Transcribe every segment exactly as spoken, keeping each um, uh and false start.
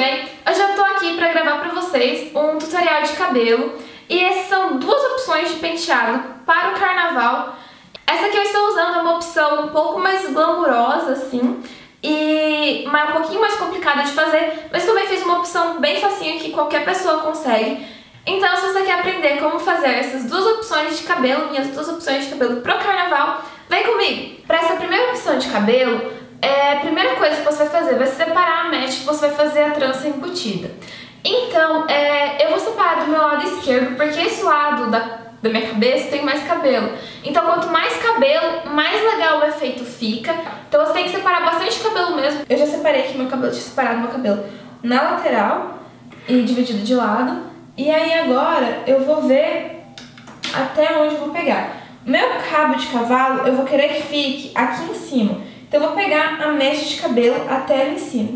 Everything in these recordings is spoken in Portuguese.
bem? Eu já tô aqui pra gravar pra vocês um tutorial de cabelo e essas são duas opções de penteado para o carnaval. Essa que eu estou usando é uma opção um pouco mais glamurosa, assim, e uma, um pouquinho mais complicada de fazer, mas também fiz uma opção bem facinha que qualquer pessoa consegue. Então, se você quer aprender como fazer essas duas opções de cabelo, minhas duas opções de cabelo pro carnaval, vem comigo! Pra essa primeira opção de cabelo, É, a primeira coisa que você vai fazer vai separar a mecha que você vai fazer a trança embutida. Então, é, eu vou separar do meu lado esquerdo, porque esse lado da, da minha cabeça tem mais cabelo. Então, quanto mais cabelo, mais legal o efeito fica. Então, você tem que separar bastante cabelo mesmo. Eu já separei aqui meu cabelo, tinha separado meu cabelo na lateral e dividido de lado. E aí, agora, eu vou ver até onde eu vou pegar. Meu cabo de cavalo, eu vou querer que fique aqui em cima. Então eu vou pegar a mecha de cabelo até lá em cima.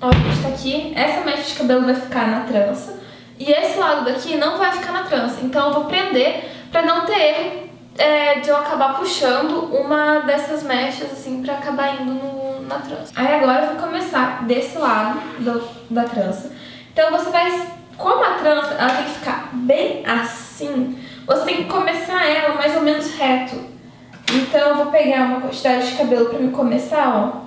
Ó, gente, tá aqui. Essa mecha de cabelo vai ficar na trança. E esse lado daqui não vai ficar na trança. Então eu vou prender pra não ter erro é, de eu acabar puxando uma dessas mechas, assim, pra acabar indo no, na trança. Aí agora eu vou começar desse lado do, da trança. Então você vai... Como a trança, ela tem que ficar bem assim, você tem que começar ela mais ou menos reto. Então eu vou pegar uma quantidade de cabelo pra me começar, ó.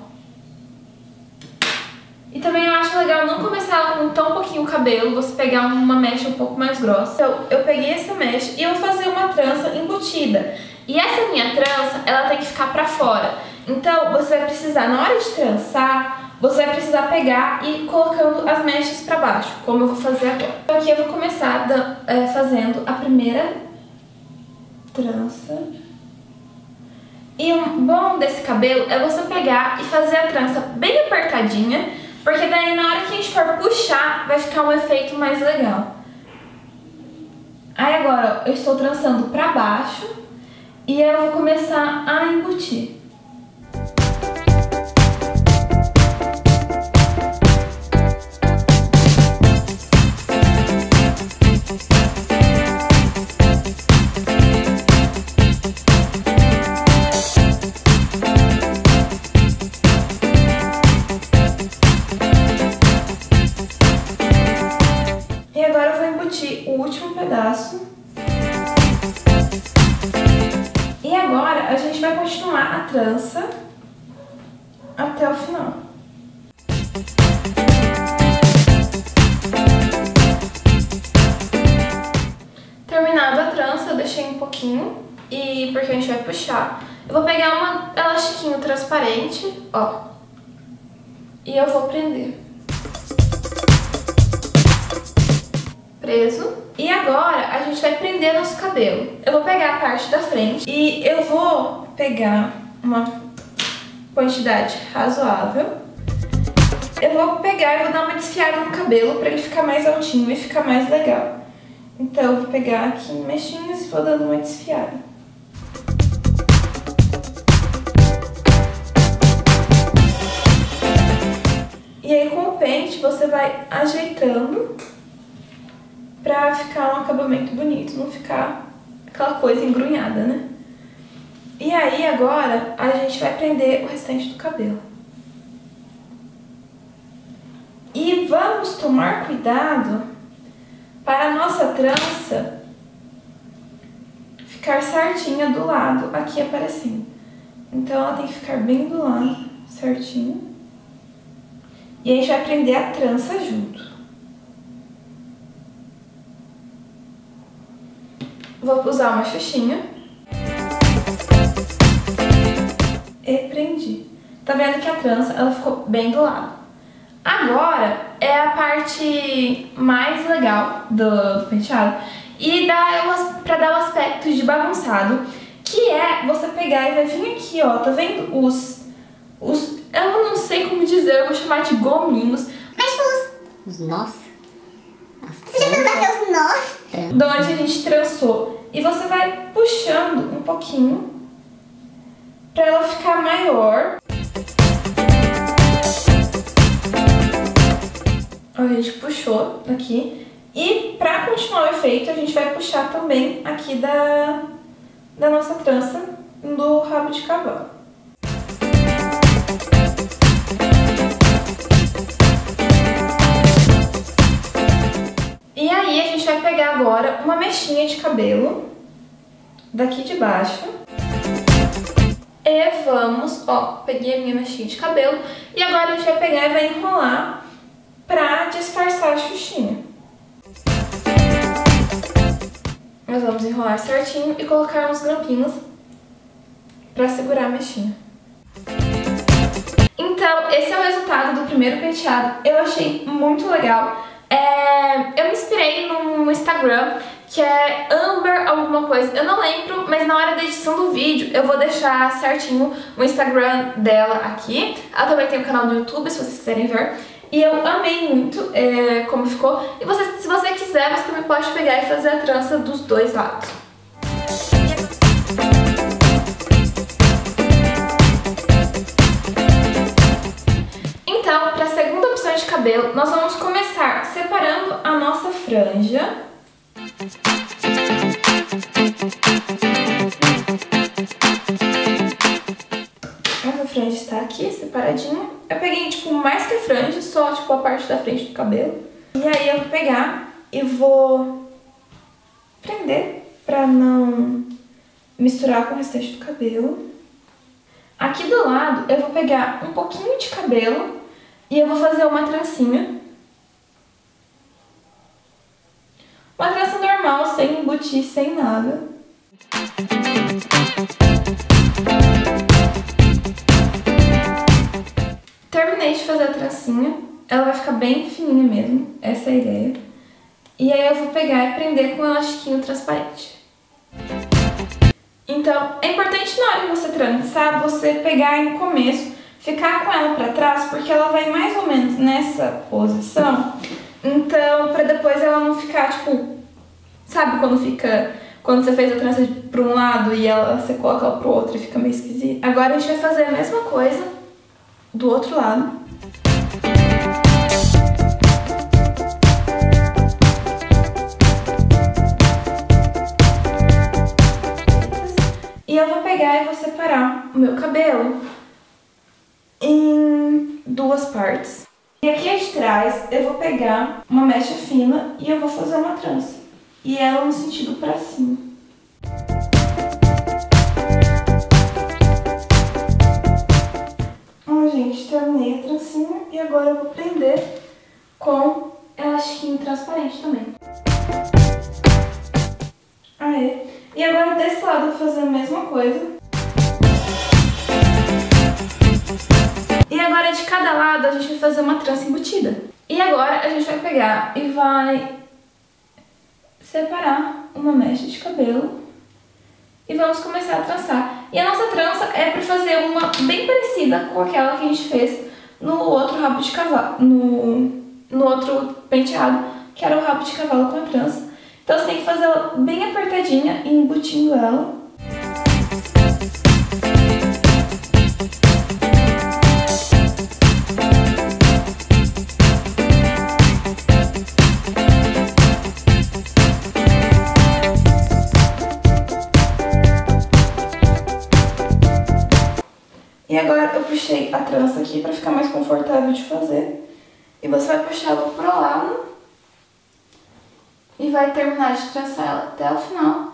E também eu acho legal não começar ela com tão pouquinho cabelo, você pegar uma mecha um pouco mais grossa. Então eu peguei essa mecha e eu vou fazer uma trança embutida. E essa minha trança, ela tem que ficar pra fora. Então você vai precisar, na hora de trançar, você vai precisar pegar e ir colocando as mechas pra baixo, como eu vou fazer agora. Então aqui eu vou começar fazendo a primeira trança. E o bom desse cabelo é você pegar e fazer a trança bem apertadinha, porque daí na hora que a gente for puxar, vai ficar um efeito mais legal. Aí agora eu estou trançando pra baixo e eu vou começar a embutir. O último pedaço. E agora a gente vai continuar a trança até o final. Terminada a trança, eu deixei um pouquinho, e porque a gente vai puxar, eu vou pegar uma elastiquinho transparente, ó, e eu vou prender. Preso. E agora a gente vai prender nosso cabelo. Eu vou pegar a parte da frente e eu vou pegar uma quantidade razoável. Eu vou pegar e vou dar uma desfiada no cabelo pra ele ficar mais altinho e ficar mais legal. Então eu vou pegar aqui em mexinhos e vou dando uma desfiada. E aí com o pente você vai ajeitando pra ficar um acabamento bonito, não ficar aquela coisa engrunhada, né? E aí agora a gente vai prender o restante do cabelo. E vamos tomar cuidado para a nossa trança ficar certinha do lado aqui aparecendo. Então ela tem que ficar bem do lado, certinho. E a gente vai prender a trança junto. Vou usar uma xuxinha. E prendi. Tá vendo que a trança, ela ficou bem do lado. Agora é a parte mais legal do, do penteado. E dá, pra dar o aspecto de bagunçado, que é você pegar e vai vir aqui, ó. Tá vendo os... os eu não sei como dizer, eu vou chamar de gominhos. Mas tipo os... Os nós? Você já fez até os nós? É. De onde a gente trançou. E você vai puxando um pouquinho pra ela ficar maior. A gente puxou aqui. E pra continuar o efeito, a gente vai puxar também aqui da, da nossa trança do rabo de cavalo. vai pegar agora uma mechinha de cabelo daqui de baixo. E vamos, ó, peguei a minha mechinha de cabelo. E agora a gente vai pegar e vai enrolar pra disfarçar a xuxinha. Nós vamos enrolar certinho e colocar uns grampinhos pra segurar a mechinha. Então, esse é o resultado do primeiro penteado. Eu achei muito legal. É... Eu me inspirei no Instagram, que é Amber alguma coisa. Eu não lembro, mas na hora da edição do vídeo eu vou deixar certinho o Instagram dela aqui. Ela também tem um canal no YouTube, se vocês quiserem ver. E eu amei muito é, como ficou. E você, se você quiser, você também pode pegar e fazer a trança dos dois lados. Então, para a segunda opção de cabelo, nós vamos começar separando a nossa franja. A franja está aqui, separadinha. Eu peguei, tipo, mais que a franja, só, tipo, a parte da frente do cabelo. E aí eu vou pegar e vou prender pra não misturar com o restante do cabelo. Aqui do lado eu vou pegar um pouquinho de cabelo e eu vou fazer uma trancinha. Uma trança normal, sem embutir, sem nada. Terminei de fazer a trancinha, ela vai ficar bem fininha mesmo, essa é a ideia. E aí eu vou pegar e prender com um elastiquinho transparente. Então, é importante na hora que você trançar, você pegar no começo, ficar com ela pra trás, porque ela vai mais ou menos nessa posição. Então, pra depois ela não ficar, tipo, sabe quando fica... Quando você fez a trança pra um lado e ela, você coloca ela pro outro e fica meio esquisito. Agora a gente vai fazer a mesma coisa do outro lado. E eu vou pegar e vou separar o meu cabelo em duas partes. E aqui de trás eu vou pegar uma mecha fina e eu vou fazer uma trança. E ela no sentido pra cima. Terminei a trancinha e agora eu vou prender com elastiquinho transparente também. Aê! E agora desse lado eu vou fazer a mesma coisa. E agora de cada lado a gente vai fazer uma trança embutida. E agora a gente vai pegar e vai separar uma mecha de cabelo e vamos começar a trançar. E a nossa trança é para fazer uma bem parecida com aquela que a gente fez no outro rabo de cavalo, no, no outro penteado, que era o rabo de cavalo com a trança. Então você tem que fazer ela bem apertadinha e embutindo ela. E agora eu puxei a trança aqui pra ficar mais confortável de fazer. E você vai puxar ela pro lado. E vai terminar de trançar ela até o final.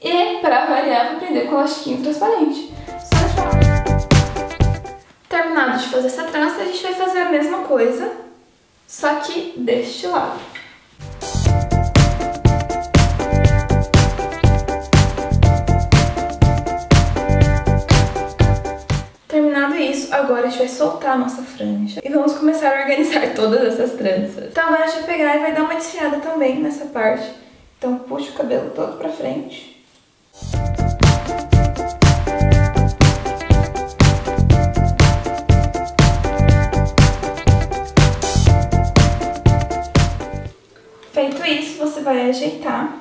E pra variar, vou prender com o elastiquinho transparente. Só deixar... Terminado de fazer essa trança, a gente vai fazer a mesma coisa. Só que deste lado. Agora a gente vai soltar a nossa franja e vamos começar a organizar todas essas tranças. Então agora a gente vai pegar e vai dar uma desfiada também nessa parte. Então puxa o cabelo todo pra frente. Feito isso, você vai ajeitar.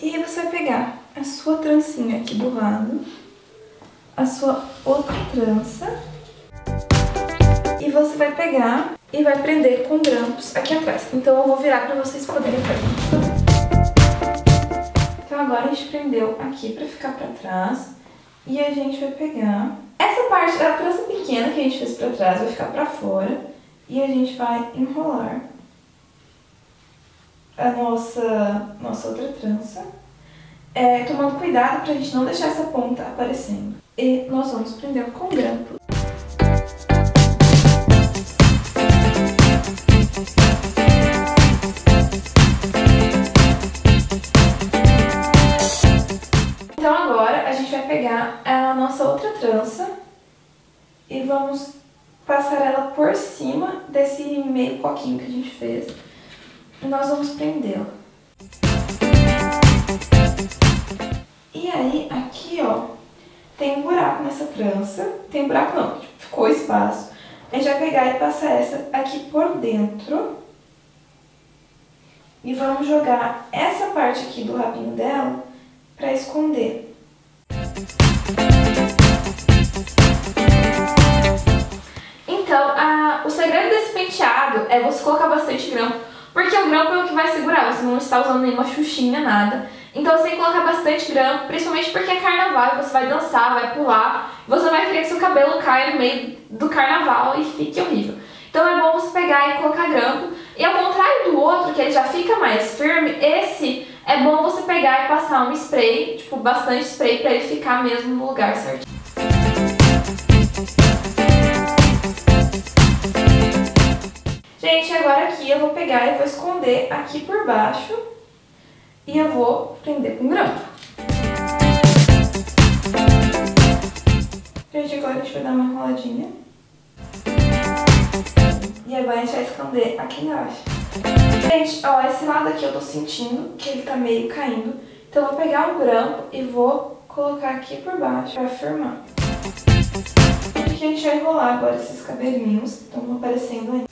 E aí você vai pegar a sua trancinha aqui do lado, a sua outra trança, e você vai pegar e vai prender com grampos aqui atrás. Então eu vou virar para vocês poderem ver. Então agora a gente prendeu aqui para ficar para trás e a gente vai pegar essa parte da trança pequena que a gente fez para trás, vai ficar para fora e a gente vai enrolar a nossa, nossa outra trança, é, tomando cuidado pra gente não deixar essa ponta aparecendo. E nós vamos prendendo com grampos. Então agora a gente vai pegar a nossa outra trança e vamos passar ela por cima desse meio coquinho que a gente fez. E nós vamos prendê-la. E aí aqui, ó, tem um buraco nessa trança. Tem um buraco não, ficou espaço. A gente vai pegar e passar essa aqui por dentro. E vamos jogar essa parte aqui do rabinho dela para esconder. Então, a, o segredo desse penteado é você colocar bastante grampo, porque o grampo é o que vai segurar, você não está usando nenhuma xuxinha, nada. Então você tem que colocar bastante grampo, principalmente porque é carnaval, você vai dançar, vai pular, você vai querer que seu cabelo caia no meio do carnaval e fique horrível. Então é bom você pegar e colocar grampo, e ao contrário do outro, que ele já fica mais firme, esse é bom você pegar e passar um spray, tipo, bastante spray, pra ele ficar mesmo no lugar certinho. Gente, agora aqui eu vou pegar e vou esconder aqui por baixo e eu vou prender com grampo. Gente, agora a gente vai dar uma enroladinha. E agora a gente vai esconder aqui embaixo. Gente, ó, esse lado aqui eu tô sentindo que ele tá meio caindo. Então eu vou pegar um grampo e vou colocar aqui por baixo pra firmar. Aqui a gente vai enrolar agora esses cabelinhos que estão aparecendo ainda.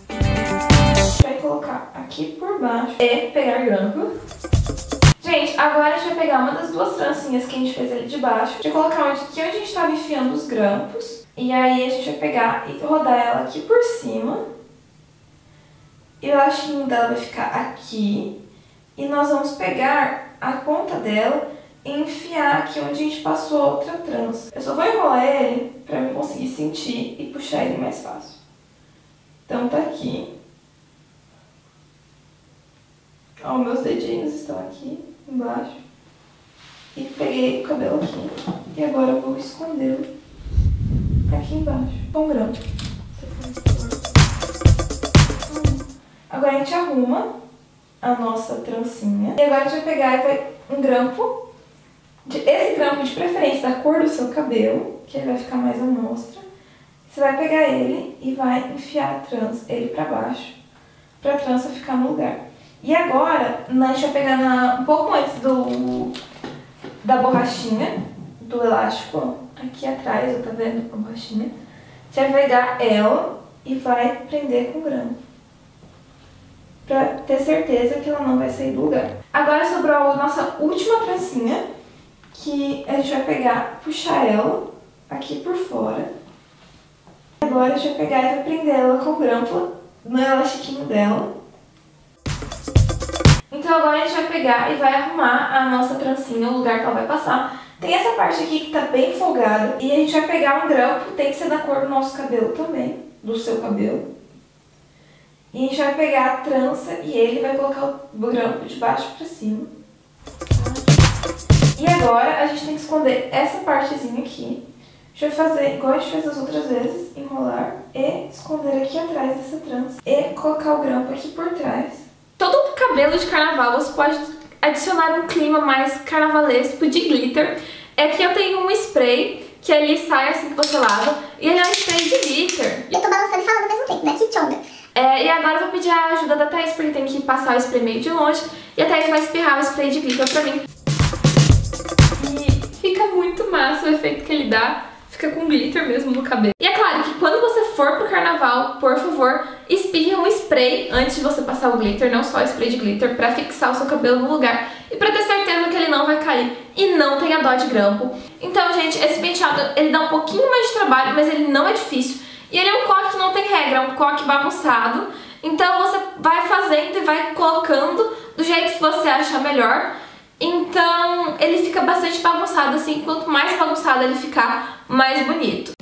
Vai colocar aqui por baixo e pegar grampo. Gente, agora a gente vai pegar uma das duas trancinhas que a gente fez ali de baixo, de colocar onde, aqui onde a gente estava enfiando os grampos. E aí a gente vai pegar e rodar ela aqui por cima. E o lachinho dela vai ficar aqui. E nós vamos pegar a ponta dela e enfiar aqui onde a gente passou a outra trança. Eu só vou enrolar ele pra eu conseguir sentir e puxar ele mais fácil. Então tá aqui. Ó, meus dedinhos estão aqui embaixo. E peguei o cabelo aqui. E agora eu vou escondê-lo aqui embaixo com grampo. Agora a gente arruma a nossa trancinha. E agora a gente vai pegar e vai um grampo. De, esse grampo de preferência da cor do seu cabelo, que ele vai ficar mais à mostra. Você vai pegar ele e vai enfiar a trança, ele pra baixo, pra trança ficar no lugar. E agora, a gente vai pegar na, um pouco antes do, da borrachinha, do elástico, ó, aqui atrás, ó, tá vendo a borrachinha? A gente vai pegar ela e vai prender com grampo, pra ter certeza que ela não vai sair do lugar. Agora sobrou a nossa última trancinha, que a gente vai pegar, puxar ela aqui por fora. Agora a gente vai pegar e vai prender ela com grampo no elastiquinho dela. Então agora a gente vai pegar e vai arrumar a nossa trancinha, o lugar que ela vai passar. Tem essa parte aqui que tá bem folgada e a gente vai pegar um grampo, tem que ser da cor do nosso cabelo também, do seu cabelo. E a gente vai pegar a trança e ele vai colocar o grampo de baixo pra cima. E agora a gente tem que esconder essa partezinha aqui. A gente vai fazer igual a gente fez as outras vezes, enrolar e esconder aqui atrás dessa trança. E colocar o grampo aqui por trás. Todo cabelo de carnaval você pode adicionar um clima mais carnavalesco de glitter. É que eu tenho um spray que ele sai assim que você lava e ele é um spray de glitter. Eu tô balançando e falando ao mesmo tempo, né? Que tchonga! É, e agora eu vou pedir a ajuda da Thaís, porque tem que passar o spray meio de longe. E a Thaís vai espirrar o spray de glitter pra mim. E fica muito massa o efeito que ele dá. Fica com glitter mesmo no cabelo. E é claro que quando você for pro carnaval, por favor, espirre um spray antes de você passar o glitter. Não só spray de glitter, pra fixar o seu cabelo no lugar. E pra ter certeza que ele não vai cair. E não tenha dó de grampo. Então, gente, esse penteado, ele dá um pouquinho mais de trabalho, mas ele não é difícil. E ele é um coque que não tem regra, é um coque bagunçado. Então você vai fazendo e vai colocando do jeito que você achar melhor. Então ele fica bastante bagunçado assim, quanto mais bagunçado ele ficar, mais bonito.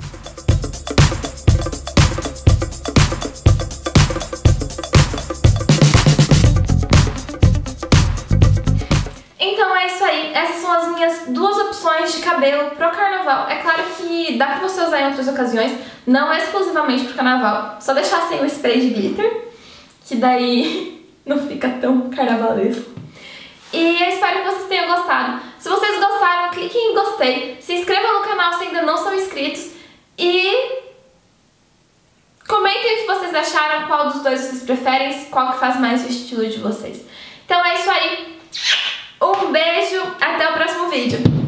essas são as minhas duas opções de cabelo pro carnaval. É claro que dá pra você usar em outras ocasiões, não é exclusivamente pro carnaval. Só deixar sem o spray de glitter, que daí não fica tão carnavalesco. E eu espero que vocês tenham gostado. Se vocês gostaram, cliquem em gostei, se inscrevam no canal se ainda não são inscritos e comentem o que vocês acharam, qual dos dois vocês preferem, qual que faz mais o estilo de vocês. Então é isso aí. Um beijo, até o próximo vídeo.